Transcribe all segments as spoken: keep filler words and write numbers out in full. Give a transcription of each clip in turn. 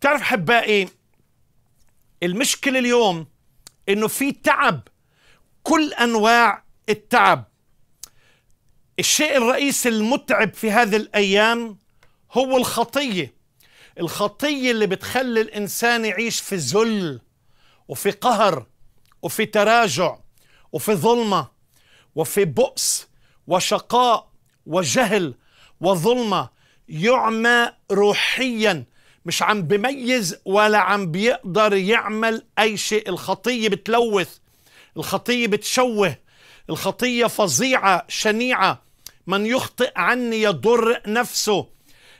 بتعرف حبائي المشكلة اليوم انه في تعب، كل انواع التعب. الشيء الرئيسي المتعب في هذه الايام هو الخطية، الخطية اللي بتخلي الانسان يعيش في ذل وفي قهر وفي تراجع وفي ظلمة وفي بؤس وشقاء وجهل وظلمة، يعمى روحيا، مش عم بميز ولا عم بيقدر يعمل أي شيء. الخطية بتلوث، الخطية بتشوه، الخطية فظيعة شنيعة، من يخطئ عني يضر نفسه.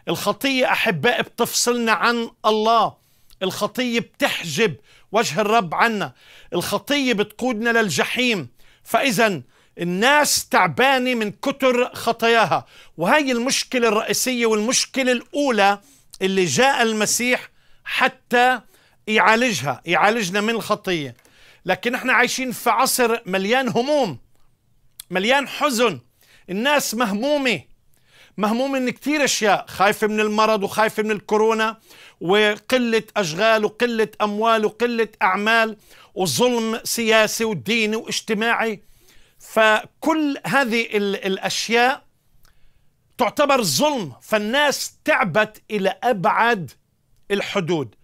الخطية أحبائي بتفصلنا عن الله، الخطية بتحجب وجه الرب عنا، الخطية بتقودنا للجحيم. فإذا الناس تعبانة من كتر خطاياها، وهي المشكلة الرئيسية والمشكلة الأولى اللي جاء المسيح حتى يعالجها، يعالجنا من الخطية. لكن احنا عايشين في عصر مليان هموم، مليان حزن، الناس مهمومة، مهمومة من كتير اشياء، خايفة من المرض وخايفة من الكورونا وقلة أشغال وقلة أموال وقلة أعمال وظلم سياسي وديني واجتماعي. فكل هذه الأشياء تعتبر ظلم، فالناس تعبت إلى أبعد الحدود.